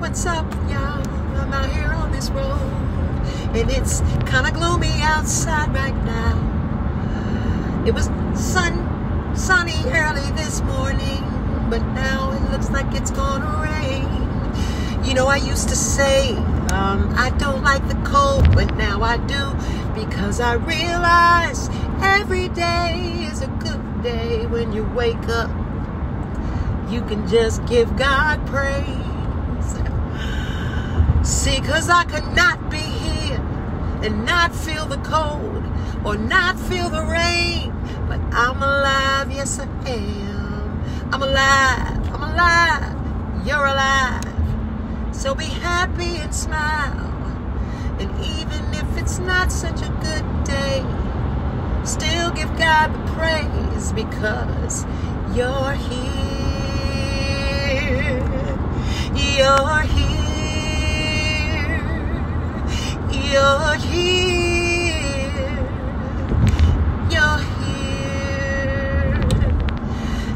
What's up, y'all? I'm out here on this road, and it's kind of gloomy outside right now. It was sunny early this morning, but now it looks like it's gonna rain. You know, I used to say I don't like the cold, but now I do, because I realize every day is a good day. When you wake up, you can just give God praise. See, cause I could not be here and not feel the cold or not feel the rain, but I'm alive, yes I am. I'm alive, you're alive. So be happy and smile, and even if it's not such a good day, still give God the praise, because you're here, you're here. You're here, you're here,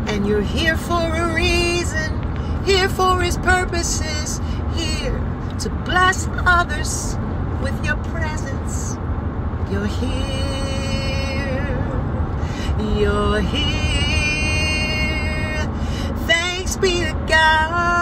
and you're here for a reason, here for His purposes, here to bless others with your presence. You're here, you're here. Thanks be to God.